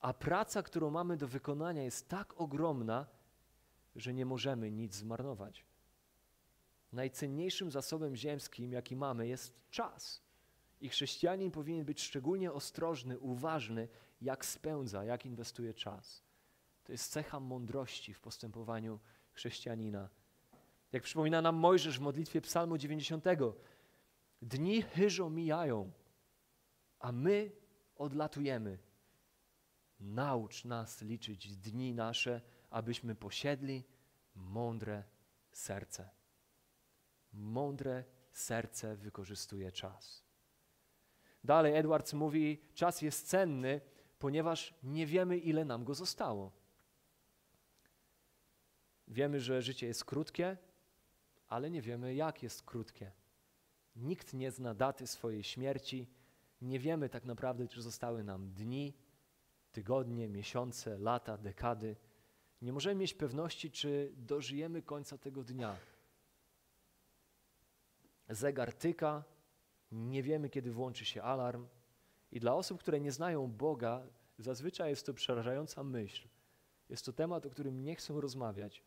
a praca, którą mamy do wykonania, jest tak ogromna, że nie możemy nic zmarnować. Najcenniejszym zasobem ziemskim, jaki mamy, jest czas. I chrześcijanin powinien być szczególnie ostrożny, uważny, jak spędza, jak inwestuje czas. To jest cecha mądrości w postępowaniu chrześcijanina. Jak przypomina nam Mojżesz w modlitwie Psalmu dziewięćdziesiątego. Dni hyżo mijają, a my odlatujemy. Naucz nas liczyć dni nasze, abyśmy posiedli mądre serce. Mądre serce wykorzystuje czas. Dalej Edwards mówi, czas jest cenny, ponieważ nie wiemy, ile nam go zostało. Wiemy, że życie jest krótkie, ale nie wiemy, jak jest krótkie. Nikt nie zna daty swojej śmierci. Nie wiemy tak naprawdę, czy zostały nam dni, tygodnie, miesiące, lata, dekady. Nie możemy mieć pewności, czy dożyjemy końca tego dnia. Zegar tyka, nie wiemy, kiedy włączy się alarm. I dla osób, które nie znają Boga, zazwyczaj jest to przerażająca myśl. Jest to temat, o którym nie chcą rozmawiać.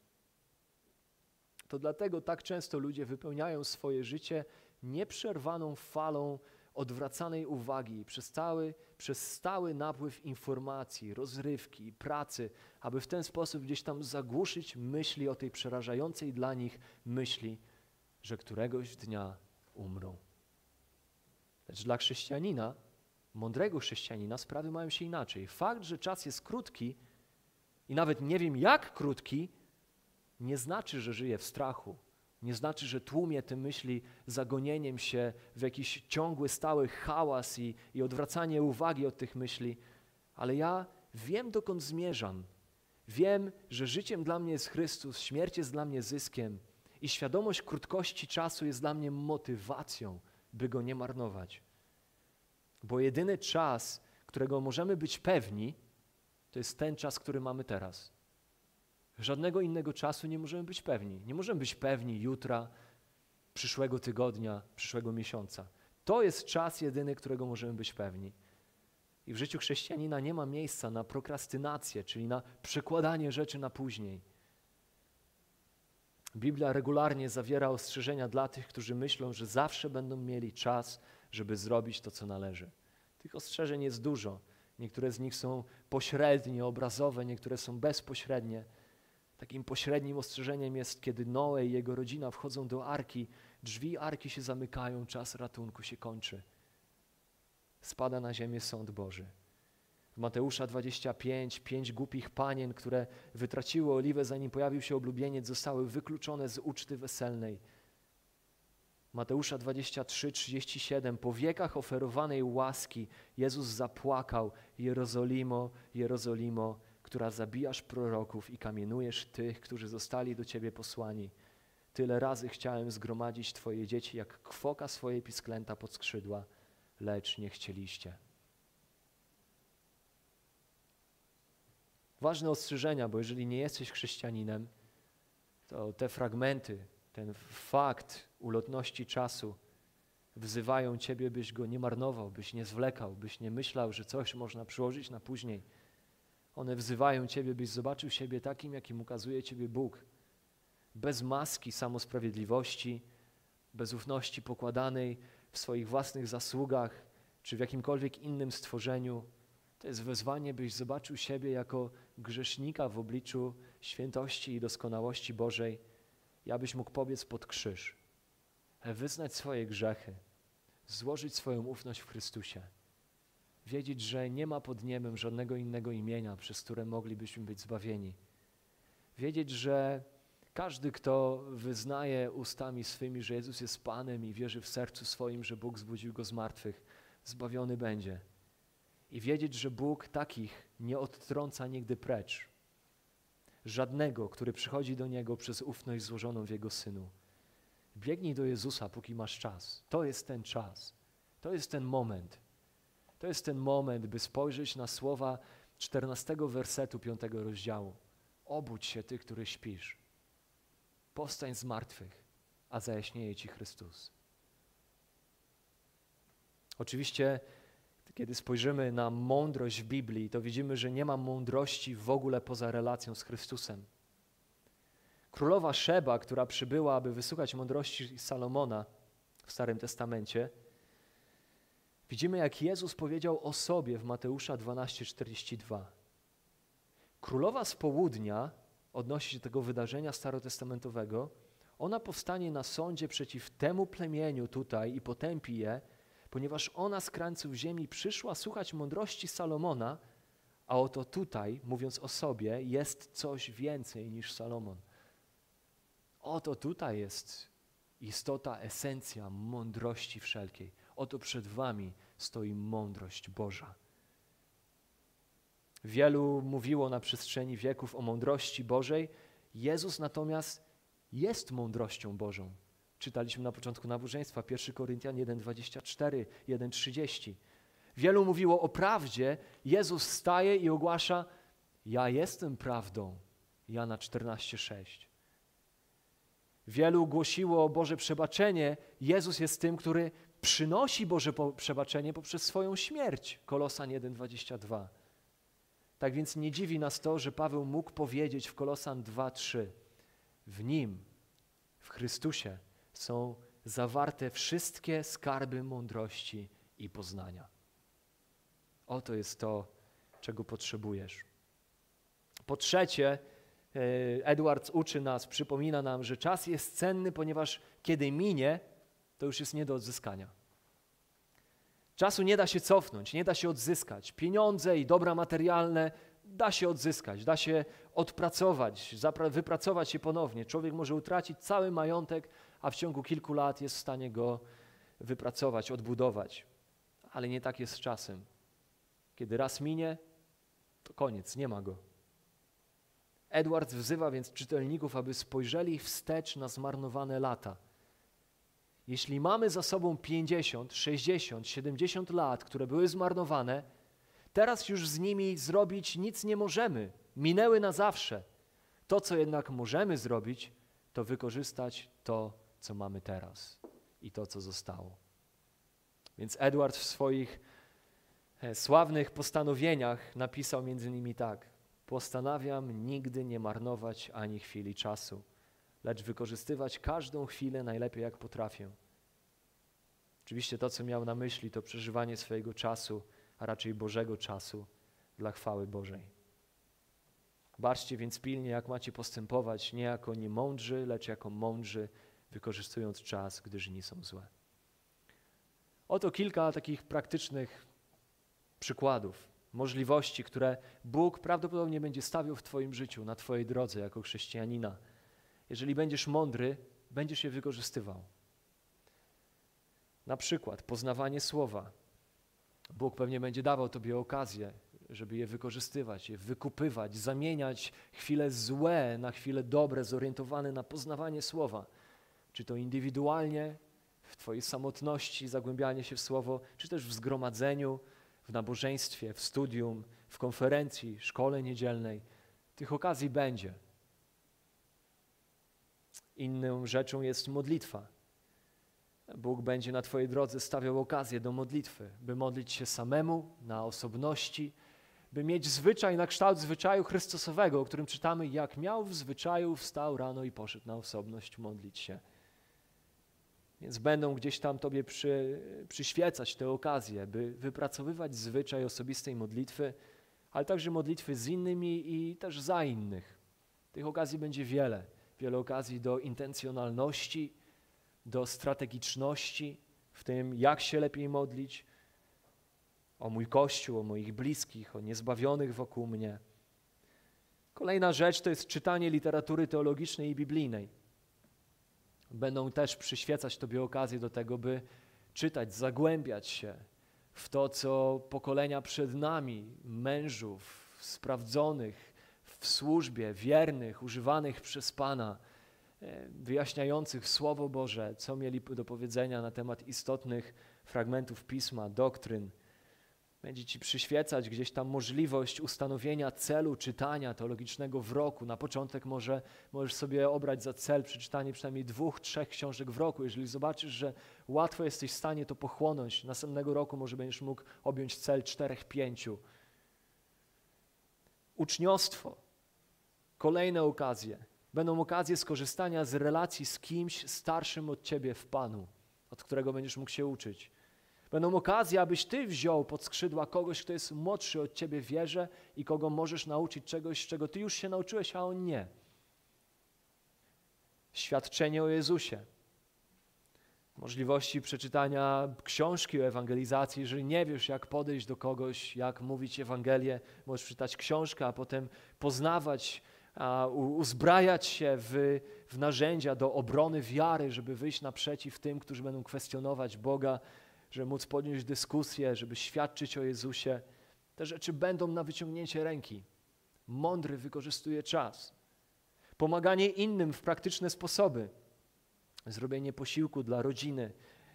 To dlatego tak często ludzie wypełniają swoje życie nieprzerwaną falą odwracanej uwagi przez, cały, przez stały napływ informacji, rozrywki, pracy, aby w ten sposób gdzieś tam zagłuszyć myśli o tej przerażającej dla nich myśli, że któregoś dnia umrą. Lecz dla chrześcijanina, mądrego chrześcijanina, sprawy mają się inaczej. Fakt, że czas jest krótki i nawet nie wiem jak krótki, nie znaczy, że żyje w strachu. Nie znaczy, że tłumie te myśli zagonieniem się w jakiś ciągły, stały hałas i, i odwracanie uwagi od tych myśli. Ale ja wiem, dokąd zmierzam. Wiem, że życiem dla mnie jest Chrystus, śmierć jest dla mnie zyskiem i świadomość krótkości czasu jest dla mnie motywacją, by go nie marnować. Bo jedyny czas, którego możemy być pewni, to jest ten czas, który mamy teraz. Żadnego innego czasu nie możemy być pewni. Nie możemy być pewni jutra, przyszłego tygodnia, przyszłego miesiąca. To jest czas jedyny, którego możemy być pewni. I w życiu chrześcijanina nie ma miejsca na prokrastynację, czyli na przekładanie rzeczy na później. Biblia regularnie zawiera ostrzeżenia dla tych, którzy myślą, że zawsze będą mieli czas, żeby zrobić to, co należy. Tych ostrzeżeń jest dużo. Niektóre z nich są pośrednie, obrazowe, niektóre są bezpośrednie. Takim pośrednim ostrzeżeniem jest, kiedy Noe i jego rodzina wchodzą do arki, drzwi arki się zamykają, czas ratunku się kończy. Spada na ziemię sąd Boży. W Mateusza dwudziestym piątym, pięć głupich panien, które wytraciły oliwę, zanim pojawił się oblubieniec, zostały wykluczone z uczty weselnej. Mateusza dwudziestego trzeciego, trzydziestego siódmego. Po wiekach oferowanej łaski Jezus zapłakał: Jerozolimo, Jerozolimo, która zabijasz proroków i kamienujesz tych, którzy zostali do Ciebie posłani. Tyle razy chciałem zgromadzić Twoje dzieci, jak kwoka swoje pisklęta pod skrzydła, lecz nie chcieliście. Ważne ostrzeżenia, bo jeżeli nie jesteś chrześcijaninem, to te fragmenty, ten fakt ulotności czasu wzywają Ciebie, byś go nie marnował, byś nie zwlekał, byś nie myślał, że coś można przyłożyć na później. One wzywają Ciebie, byś zobaczył siebie takim, jakim ukazuje Ciebie Bóg. Bez maski samosprawiedliwości, bez ufności pokładanej w swoich własnych zasługach czy w jakimkolwiek innym stworzeniu. To jest wezwanie, byś zobaczył siebie jako grzesznika w obliczu świętości i doskonałości Bożej, i abyś mógł pobiec pod krzyż, wyznać swoje grzechy, złożyć swoją ufność w Chrystusie. Wiedzieć, że nie ma pod niebem żadnego innego imienia, przez które moglibyśmy być zbawieni. Wiedzieć, że każdy, kto wyznaje ustami swymi, że Jezus jest Panem i wierzy w sercu swoim, że Bóg zbudził Go z martwych, zbawiony będzie. I wiedzieć, że Bóg takich nie odtrąca nigdy precz. Żadnego, który przychodzi do Niego przez ufność złożoną w Jego Synu. Biegnij do Jezusa, póki masz czas. To jest ten czas. To jest ten moment. To jest ten moment, by spojrzeć na słowa czternastego wersetu piątego rozdziału. Obudź się, Ty, który śpisz. Powstań z martwych, a zajaśnieje Ci Chrystus. Oczywiście, kiedy spojrzymy na mądrość w Biblii, to widzimy, że nie ma mądrości w ogóle poza relacją z Chrystusem. Królowa Szeba, która przybyła, aby wysłuchać mądrości Salomona w Starym Testamencie, widzimy, jak Jezus powiedział o sobie w Mateusza dwunastym, czterdziestym drugim. Królowa z południa, odnosi się do tego wydarzenia starotestamentowego, ona powstanie na sądzie przeciw temu plemieniu tutaj i potępi je, ponieważ ona z krańców ziemi przyszła słuchać mądrości Salomona, a oto tutaj, mówiąc o sobie, jest coś więcej niż Salomon. Oto tutaj jest istota, esencja mądrości wszelkiej. Oto przed wami stoi mądrość Boża. Wielu mówiło na przestrzeni wieków o mądrości Bożej. Jezus natomiast jest mądrością Bożą. Czytaliśmy na początku nabożeństwa pierwszy Koryntian jeden, dwadzieścia cztery, jeden, trzydzieści. Wielu mówiło o prawdzie. Jezus staje i ogłasza: ja jestem prawdą. Jana czternaście, sześć. Wielu głosiło o Boże przebaczenie. Jezus jest tym, który przynosi Boże przebaczenie poprzez swoją śmierć. Kolosan jeden, dwadzieścia dwa. Tak więc nie dziwi nas to, że Paweł mógł powiedzieć w Kolosan dwa, trzy: w Nim, w Chrystusie są zawarte wszystkie skarby mądrości i poznania. Oto jest to, czego potrzebujesz. Po trzecie, Edwards uczy nas, przypomina nam, że czas jest cenny, ponieważ kiedy minie, to już jest nie do odzyskania. Czasu nie da się cofnąć, nie da się odzyskać. Pieniądze i dobra materialne da się odzyskać, da się odpracować, wypracować się ponownie. Człowiek może utracić cały majątek, a w ciągu kilku lat jest w stanie go wypracować, odbudować. Ale nie tak jest z czasem. Kiedy raz minie, to koniec, nie ma go. Edwards wzywa więc czytelników, aby spojrzeli wstecz na zmarnowane lata. Jeśli mamy za sobą pięćdziesiąt, sześćdziesiąt, siedemdziesiąt lat, które były zmarnowane, teraz już z nimi zrobić nic nie możemy. Minęły na zawsze. To, co jednak możemy zrobić, to wykorzystać to, co mamy teraz i to, co zostało. Więc Edwards w swoich sławnych postanowieniach napisał między innymi tak. Postanawiam nigdy nie marnować ani chwili czasu, lecz wykorzystywać każdą chwilę najlepiej jak potrafię. Oczywiście to, co miał na myśli, to przeżywanie swojego czasu, a raczej Bożego czasu dla chwały Bożej. Baczcie więc pilnie, jak macie postępować, nie jako niemądrzy, lecz jako mądrzy, wykorzystując czas, gdy dni są złe. Oto kilka takich praktycznych przykładów, możliwości, które Bóg prawdopodobnie będzie stawiał w twoim życiu, na twojej drodze jako chrześcijanina. Jeżeli będziesz mądry, będziesz je wykorzystywał. Na przykład poznawanie słowa. Bóg pewnie będzie dawał tobie okazję, żeby je wykorzystywać, je wykupywać, zamieniać chwile złe na chwile dobre, zorientowane na poznawanie słowa. Czy to indywidualnie, w twojej samotności, zagłębianie się w słowo, czy też w zgromadzeniu, w nabożeństwie, w studium, w konferencji, szkole niedzielnej. Tych okazji będzie. Inną rzeczą jest modlitwa. Bóg będzie na twojej drodze stawiał okazję do modlitwy, by modlić się samemu, na osobności, by mieć zwyczaj na kształt zwyczaju Chrystusowego, o którym czytamy, jak miał w zwyczaju, wstał rano i poszedł na osobność modlić się. Więc będą gdzieś tam tobie przy, przyświecać te okazje, by wypracowywać zwyczaj osobistej modlitwy, ale także modlitwy z innymi i też za innych. Tych okazji będzie wiele. Wiele okazji do intencjonalności, do strategiczności w tym, jak się lepiej modlić o mój Kościół, o moich bliskich, o niezbawionych wokół mnie. Kolejna rzecz to jest czytanie literatury teologicznej i biblijnej. Będą też przyświecać tobie okazje do tego, by czytać, zagłębiać się w to, co pokolenia przed nami, mężów, sprawdzonych w służbie, wiernych, używanych przez Pana, wyjaśniających Słowo Boże, co mieli do powiedzenia na temat istotnych fragmentów Pisma, doktryn. Będzie ci przyświecać gdzieś tam możliwość ustanowienia celu czytania teologicznego w roku. Na początek może możesz sobie obrać za cel przeczytanie przynajmniej dwóch, trzech książek w roku. Jeżeli zobaczysz, że łatwo jesteś w stanie to pochłonąć, następnego roku może będziesz mógł objąć cel czterech, pięciu. Uczniostwo. Kolejne okazje. Będą okazje skorzystania z relacji z kimś starszym od ciebie w Panu, od którego będziesz mógł się uczyć. Będą okazje, abyś ty wziął pod skrzydła kogoś, kto jest młodszy od ciebie w wierze i kogo możesz nauczyć czegoś, czego ty już się nauczyłeś, a on nie. Świadczenie o Jezusie. Możliwości przeczytania książki o ewangelizacji. Jeżeli nie wiesz, jak podejść do kogoś, jak mówić Ewangelię, możesz przeczytać książkę, a potem poznawać, a uzbrajać się w, w narzędzia do obrony wiary, żeby wyjść naprzeciw tym, którzy będą kwestionować Boga, żeby móc podnieść dyskusję, żeby świadczyć o Jezusie. Te rzeczy będą na wyciągnięcie ręki. Mądry wykorzystuje czas. Pomaganie innym w praktyczne sposoby. Zrobienie posiłku dla rodziny,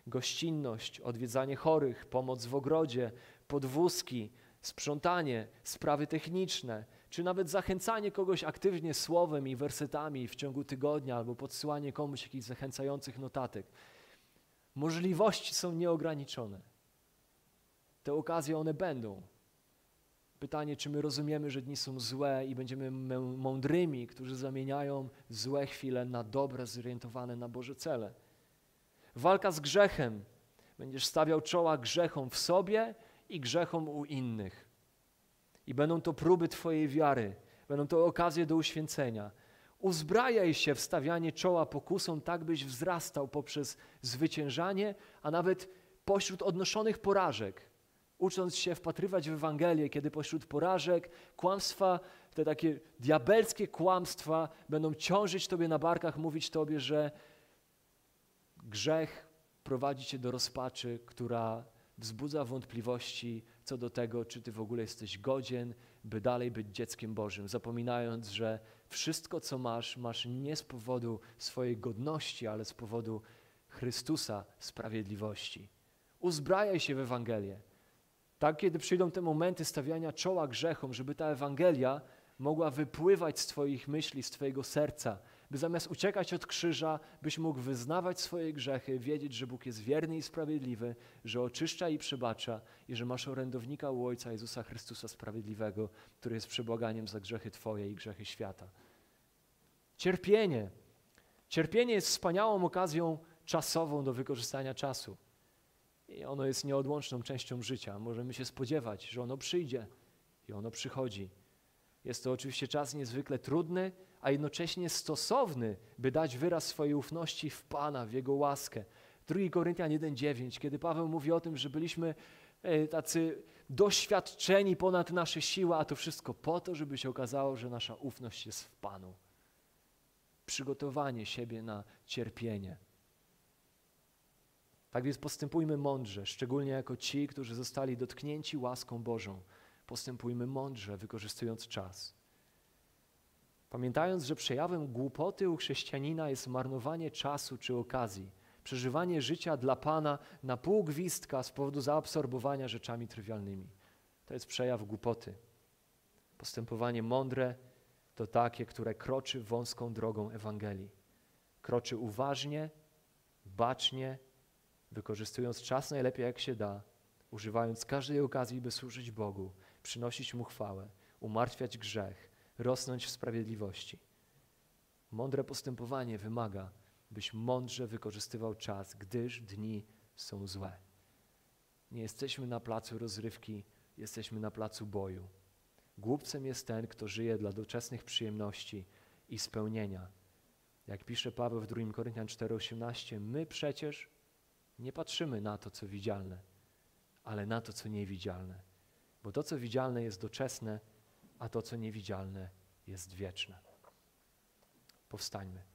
gościnność, odwiedzanie chorych, pomoc w ogrodzie, podwózki, sprzątanie, sprawy techniczne, czy nawet zachęcanie kogoś aktywnie słowem i wersetami w ciągu tygodnia albo podsyłanie komuś jakichś zachęcających notatek. Możliwości są nieograniczone. Te okazje one będą. Pytanie, czy my rozumiemy, że dni są złe i będziemy mądrymi, którzy zamieniają złe chwile na dobre, zorientowane na Boże cele. Walka z grzechem. Będziesz stawiał czoła grzechom w sobie i grzechom u innych. I będą to próby twojej wiary. Będą to okazje do uświęcenia. Uzbrajaj się w stawianie czoła pokusom, tak byś wzrastał poprzez zwyciężanie, a nawet pośród odnoszonych porażek. Ucząc się wpatrywać w Ewangelię, kiedy pośród porażek, kłamstwa, te takie diabelskie kłamstwa będą ciążyć tobie na barkach, mówić tobie, że grzech prowadzi cię do rozpaczy, która wzbudza wątpliwości co do tego, czy ty w ogóle jesteś godzien, by dalej być dzieckiem Bożym, zapominając, że wszystko, co masz, masz nie z powodu swojej godności, ale z powodu Chrystusa sprawiedliwości. Uzbrajaj się w Ewangelię. Tak, kiedy przyjdą te momenty stawiania czoła grzechom, żeby ta Ewangelia mogła wypływać z twoich myśli, z twojego serca, by zamiast uciekać od krzyża, byś mógł wyznawać swoje grzechy, wiedzieć, że Bóg jest wierny i sprawiedliwy, że oczyszcza i przebacza i że masz orędownika u Ojca Jezusa Chrystusa Sprawiedliwego, który jest przebłaganiem za grzechy twoje i grzechy świata. Cierpienie. Cierpienie jest wspaniałą okazją czasową do wykorzystania czasu. I ono jest nieodłączną częścią życia. Możemy się spodziewać, że ono przyjdzie i ono przychodzi. Jest to oczywiście czas niezwykle trudny, a jednocześnie stosowny, by dać wyraz swojej ufności w Pana, w Jego łaskę. druga Koryntian jeden dziewięć, kiedy Paweł mówi o tym, że byliśmy tacy doświadczeni ponad nasze siły, a to wszystko po to, żeby się okazało, że nasza ufność jest w Panu. Przygotowanie siebie na cierpienie. Tak więc postępujmy mądrze, szczególnie jako ci, którzy zostali dotknięci łaską Bożą. Postępujmy mądrze, wykorzystując czas. Pamiętając, że przejawem głupoty u chrześcijanina jest marnowanie czasu czy okazji, przeżywanie życia dla Pana na pół gwizdka z powodu zaabsorbowania rzeczami trywialnymi. To jest przejaw głupoty. Postępowanie mądre to takie, które kroczy wąską drogą Ewangelii. Kroczy uważnie, bacznie, wykorzystując czas najlepiej jak się da, używając każdej okazji, by służyć Bogu, przynosić Mu chwałę, umartwiać grzech, rosnąć w sprawiedliwości. Mądre postępowanie wymaga, byś mądrze wykorzystywał czas, gdyż dni są złe. Nie jesteśmy na placu rozrywki, jesteśmy na placu boju. Głupcem jest ten, kto żyje dla doczesnych przyjemności i spełnienia. Jak pisze Paweł w druga Koryntian cztery osiemnaście, my przecież nie patrzymy na to, co widzialne, ale na to, co niewidzialne. Bo to, co widzialne, jest doczesne, a to, co niewidzialne, jest wieczne. Powstańmy.